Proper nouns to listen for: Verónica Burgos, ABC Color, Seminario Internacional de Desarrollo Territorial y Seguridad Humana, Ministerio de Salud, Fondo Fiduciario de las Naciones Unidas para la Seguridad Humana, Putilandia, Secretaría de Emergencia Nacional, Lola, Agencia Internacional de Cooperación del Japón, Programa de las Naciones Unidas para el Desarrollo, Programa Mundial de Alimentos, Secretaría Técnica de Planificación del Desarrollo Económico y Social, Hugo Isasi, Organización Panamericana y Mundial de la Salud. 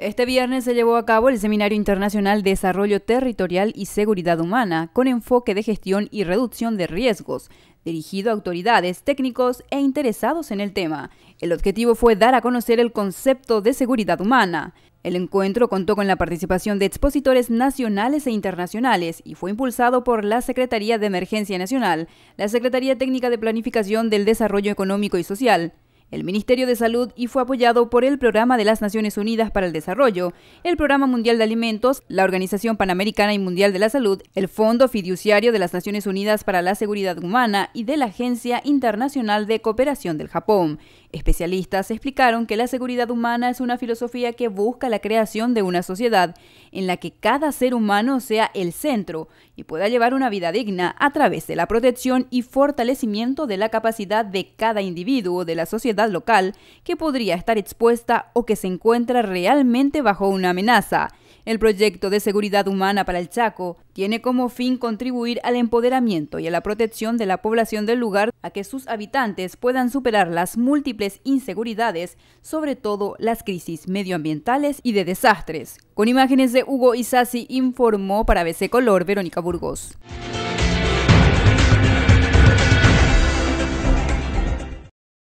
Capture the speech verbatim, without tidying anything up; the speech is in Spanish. Este viernes se llevó a cabo el Seminario Internacional de Desarrollo Territorial y Seguridad Humana, con enfoque de gestión y reducción de riesgos, dirigido a autoridades, técnicos e interesados en el tema. El objetivo fue dar a conocer el concepto de seguridad humana. El encuentro contó con la participación de expositores nacionales e internacionales y fue impulsado por la Secretaría de Emergencia Nacional, la Secretaría Técnica de Planificación del Desarrollo Económico y Social, el Ministerio de Salud y fue apoyado por el Programa de las Naciones Unidas para el Desarrollo, el Programa Mundial de Alimentos, la Organización Panamericana y Mundial de la Salud, el Fondo Fiduciario de las Naciones Unidas para la Seguridad Humana y de la Agencia Internacional de Cooperación del Japón. Especialistas explicaron que la seguridad humana es una filosofía que busca la creación de una sociedad en la que cada ser humano sea el centro y pueda llevar una vida digna a través de la protección y fortalecimiento de la capacidad de cada individuo de la sociedad local que podría estar expuesta o que se encuentra realmente bajo una amenaza. El proyecto de seguridad humana para el Chaco tiene como fin contribuir al empoderamiento y a la protección de la población del lugar a que sus habitantes puedan superar las múltiples inseguridades, sobre todo las crisis medioambientales y de desastres. Con imágenes de Hugo Isasi informó para A B C Color Verónica Burgos.